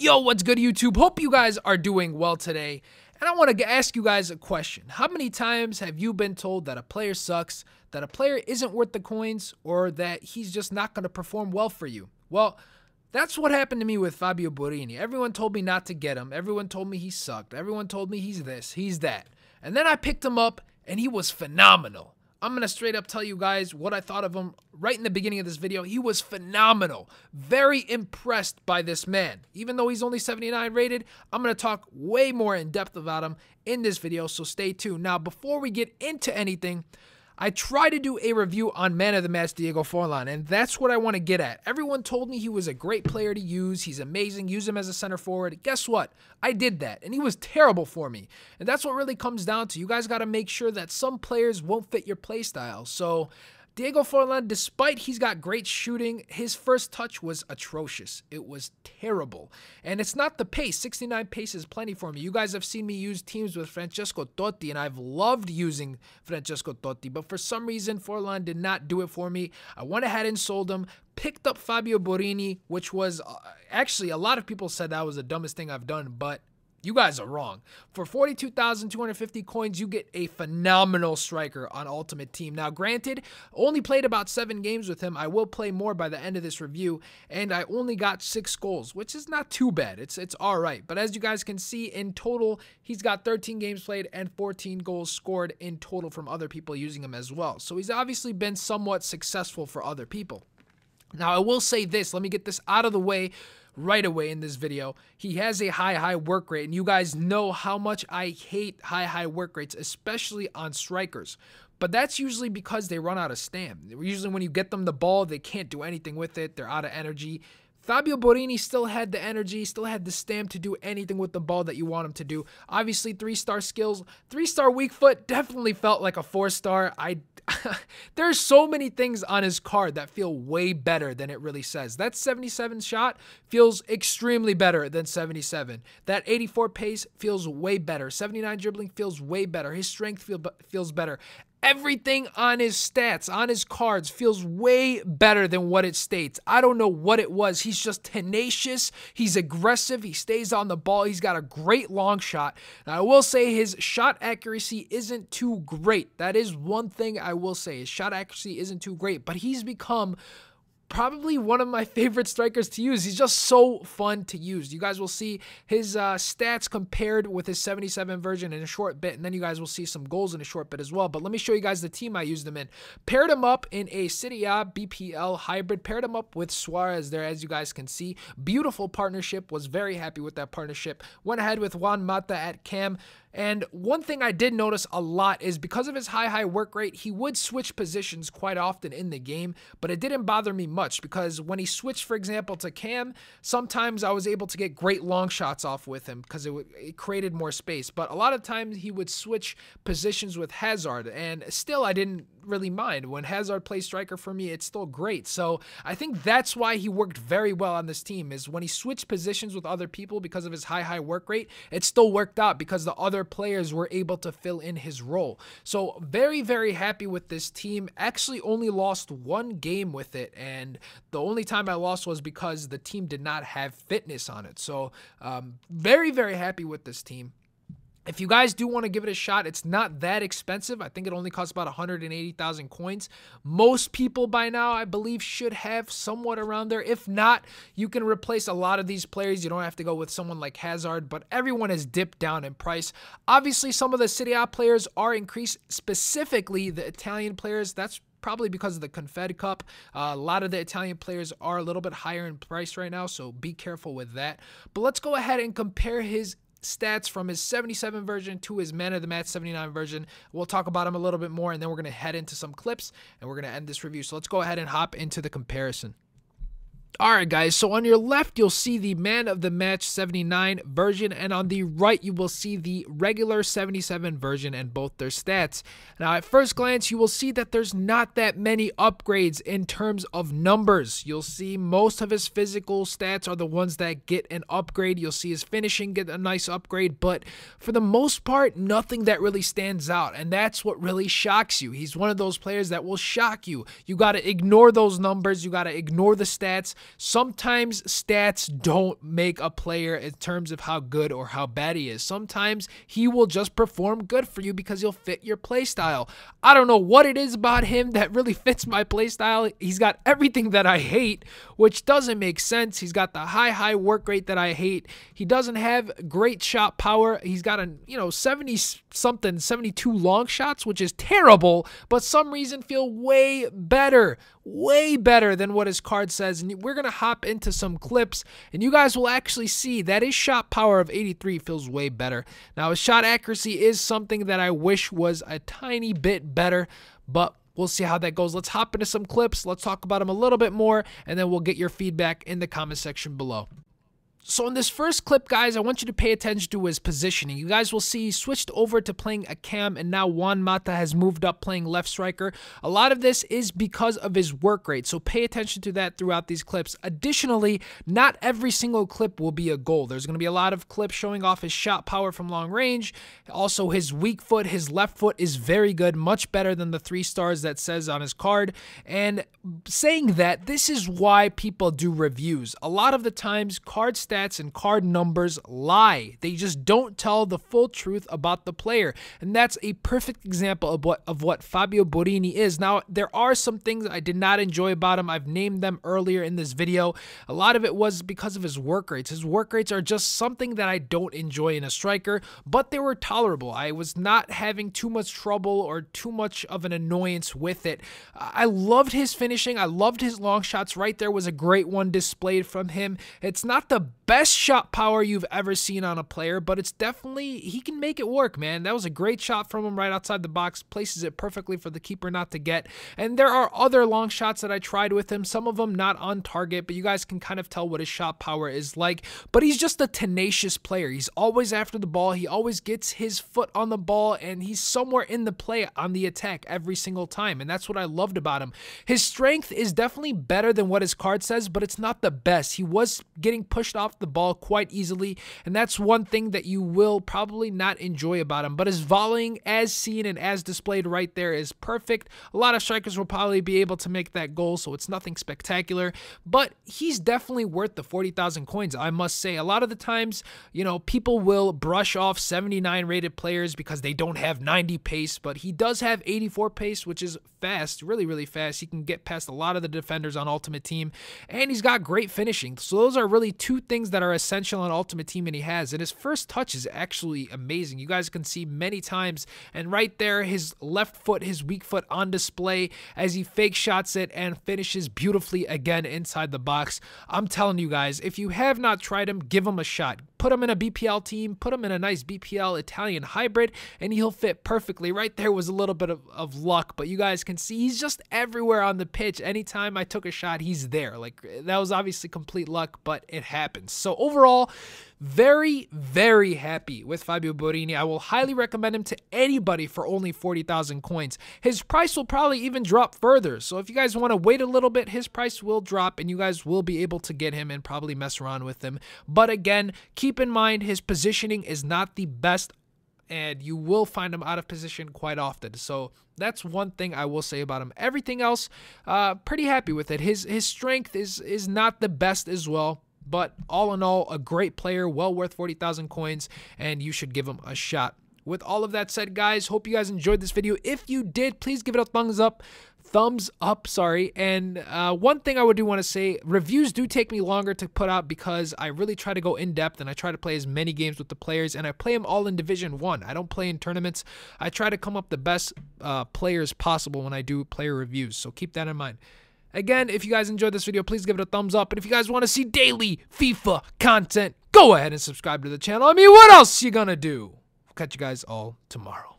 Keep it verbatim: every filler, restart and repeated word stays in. Yo, what's good, YouTube? Hope you guys are doing well today. And I want to ask you guys a question. How many times have you been told that a player sucks, that a player isn't worth the coins, or that he's just not going to perform well for you? Well, that's what happened to me with Fabio Borini. Everyone told me not to get him. Everyone told me he sucked. Everyone told me he's this, he's that. And then I picked him up, and he was phenomenal. I'm going to straight up tell you guys what I thought of him right in the beginning of this video. He was phenomenal. Very impressed by this man. Even though he's only seventy-nine rated, I'm going to talk way more in depth about him in this video, so stay tuned. Now, before we get into anything, I try to do a review on Man of the Match Diego Forlan, and that's what I want to get at. Everyone told me he was a great player to use. He's amazing. Use him as a center forward. Guess what? I did that, and he was terrible for me. And that's what really comes down to. You guys got to make sure that some players won't fit your play style. So Diego Forlan, despite he's got great shooting, his first touch was atrocious. It was terrible. And it's not the pace. sixty-nine pace is plenty for me. You guys have seen me use teams with Francesco Totti, and I've loved using Francesco Totti. But for some reason, Forlan did not do it for me. I went ahead and sold him. Picked up Fabio Borini, which was uh, actually a lot of people said that was the dumbest thing I've done, but you guys are wrong. For forty-two thousand two hundred fifty coins, you get a phenomenal striker on Ultimate Team. Now, granted, only played about seven games with him. I will play more by the end of this review, and I only got six goals, which is not too bad. It's it's all right. But as you guys can see, in total, he's got thirteen games played and fourteen goals scored in total from other people using him as well. So he's obviously been somewhat successful for other people. Now, I will say this. Let me get this out of the way right away in this video. He has a high, high work rate, and you guys know how much I hate high, high work rates, especially on strikers. But that's usually because they run out of stamina. Usually when you get them the ball, they can't do anything with it. They're out of energy. Fabio Borini still had the energy, still had the stamina to do anything with the ball that you want him to do. Obviously, three-star skills, three-star weak foot definitely felt like a four-star. I there's so many things on his card that feel way better than it really says. That seventy-seven shot feels extremely better than seventy-seven. That eighty-four pace feels way better. seventy-nine dribbling feels way better. His strength feel, feels better. Everything on his stats, on his cards, feels way better than what it states. I don't know what it was. He's just tenacious. He's aggressive. He stays on the ball. He's got a great long shot. Now, I will say his shot accuracy isn't too great. That is one thing I will say. His shot accuracy isn't too great, but he's become probably one of my favorite strikers to use. He's just so fun to use. You guys will see his uh, stats compared with his seventy-seven version in a short bit, and then you guys will see some goals in a short bit as well. But let me show you guys the team I used him in. Paired him up in a Serie A B P L hybrid. Paired him up with Suarez there, as you guys can see. Beautiful partnership. Was very happy with that partnership. Went ahead with Juan Mata at cam. And one thing I did notice a lot is because of his high, high work rate, he would switch positions quite often in the game, but it didn't bother me much because when he switched, for example, to cam, sometimes I was able to get great long shots off with him because it, it created more space. But a lot of times he would switch positions with Hazard, and still I didn't really mind. When Hazard plays striker for me, it's still great. So I think that's why he worked very well on this team, is when he switched positions with other people because of his high, high work rate, it still worked out because the other players were able to fill in his role. So very, very happy with this team. Actually only lost one game with it, and the only time I lost was because the team did not have fitness on it. So um, very, very happy with this team. If you guys do want to give it a shot, it's not that expensive. I think it only costs about one hundred eighty thousand coins. Most people by now, I believe, should have somewhat around there. If not, you can replace a lot of these players. You don't have to go with someone like Hazard, but everyone has dipped down in price. Obviously, some of the Serie A players are increased, specifically the Italian players. That's probably because of the Confed Cup. Uh, a lot of the Italian players are a little bit higher in price right now, so be careful with that. But let's go ahead and compare his stats from his seventy-seven version to his Man of the Match seventy-nine version. We'll talk about him a little bit more, and then we're going to head into some clips, and we're going to end this review. So let's go ahead and hop into the comparison. Alright guys, so on your left you'll see the Man of the Match seventy-nine version, and on the right you will see the regular seventy-seven version and both their stats. Now at first glance you will see that there's not that many upgrades in terms of numbers. You'll see most of his physical stats are the ones that get an upgrade. You'll see his finishing get a nice upgrade, but for the most part nothing that really stands out, and that's what really shocks you. He's one of those players that will shock you. You gotta ignore those numbers, you gotta ignore the stats, Sometimes stats don't make a player in terms of how good or how bad he is. Sometimes he will just perform good for you because he'll fit your play style. I don't know what it is about him that really fits my play style. He's got everything that I hate, which doesn't make sense. He's got the high, high work rate that I hate. He doesn't have great shot power. He's got a, you know, seventy something, seventy-two long shots, which is terrible, but some reason feel way better, way better than what his card says. And we're going to hop into some clips and you guys will actually see that his shot power of eighty-three feels way better. Now, his shot accuracy is something that I wish was a tiny bit better, but we'll see how that goes. Let's hop into some clips. Let's talk about him a little bit more, and then we'll get your feedback in the comment section below. So in this first clip, guys, I want you to pay attention to his positioning. You guys will see he switched over to playing a cam, and now Juan Mata has moved up playing left striker. A lot of this is because of his work rate, so pay attention to that throughout these clips. Additionally, not every single clip will be a goal. There's going to be a lot of clips showing off his shot power from long range. Also, his weak foot, his left foot is very good, much better than the three stars that says on his card. And saying that, this is why people do reviews. A lot of the times, card stats and card numbers lie. They just don't tell the full truth about the player, and that's a perfect example of what of what Fabio Borini is. Now, there are some things I did not enjoy about him. I've named them earlier in this video. A lot of it was because of his work rates. His work rates are just something that I don't enjoy in a striker, but they were tolerable. I was not having too much trouble or too much of an annoyance with it. I loved his finishing. I loved his long shots. Right there was a great one displayed from him. It's not the best shot power you've ever seen on a player, but it's definitely, he can make it work, man. That was a great shot from him right outside the box, places it perfectly for the keeper not to get. And there are other long shots that I tried with him, some of them not on target, but you guys can kind of tell what his shot power is like. But he's just a tenacious player. He's always after the ball. He always gets his foot on the ball, and he's somewhere in the play on the attack every single time, and that's what I loved about him. His strength is definitely better than what his card says, but it's not the best. He was getting pushed off the ball quite easily, and that's one thing that you will probably not enjoy about him. But his volleying, as seen and as displayed right there, is perfect. A lot of strikers will probably be able to make that goal, so it's nothing spectacular, but he's definitely worth the forty thousand coins, I must say. A lot of the times, you know, people will brush off seventy-nine rated players because they don't have ninety pace, but he does have eighty-four pace, which is fast, really, really fast. He can get past a lot of the defenders on Ultimate Team, and he's got great finishing. So those are really two things that are essential on Ultimate Team, and he has. And his first touch is actually amazing. You guys can see many times, and right there, his left foot, his weak foot on display as he fake shots it and finishes beautifully again inside the box. I'm telling you guys, if you have not tried him, give him a shot. Put him in a B P L team, put him in a nice B P L Italian hybrid, and he'll fit perfectly. Right there was a little bit of, of luck, but you guys can see he's just everywhere on the pitch. Anytime I took a shot, he's there. Like, that was obviously complete luck, but it happens. So overall, very, very happy with Fabio Borini. I will highly recommend him to anybody for only forty thousand coins. His price will probably even drop further. So if you guys want to wait a little bit, his price will drop and you guys will be able to get him and probably mess around with him. But again, keep in mind his positioning is not the best, and you will find him out of position quite often. So that's one thing I will say about him. Everything else, uh, pretty happy with it. His his strength is is not the best as well. But all in all, a great player, well worth forty thousand coins, and you should give him a shot. With all of that said, guys, hope you guys enjoyed this video. If you did, please give it a thumbs up. Thumbs up, sorry. And uh, one thing I would do want to say, reviews do take me longer to put out because I really try to go in-depth and I try to play as many games with the players, and I play them all in Division one. I don't play in tournaments. I try to come up the best uh, players possible when I do player reviews, so keep that in mind. Again, if you guys enjoyed this video, please give it a thumbs up. And if you guys want to see daily FIFA content, go ahead and subscribe to the channel. I mean, what else you gonna do? We'll catch you guys all tomorrow.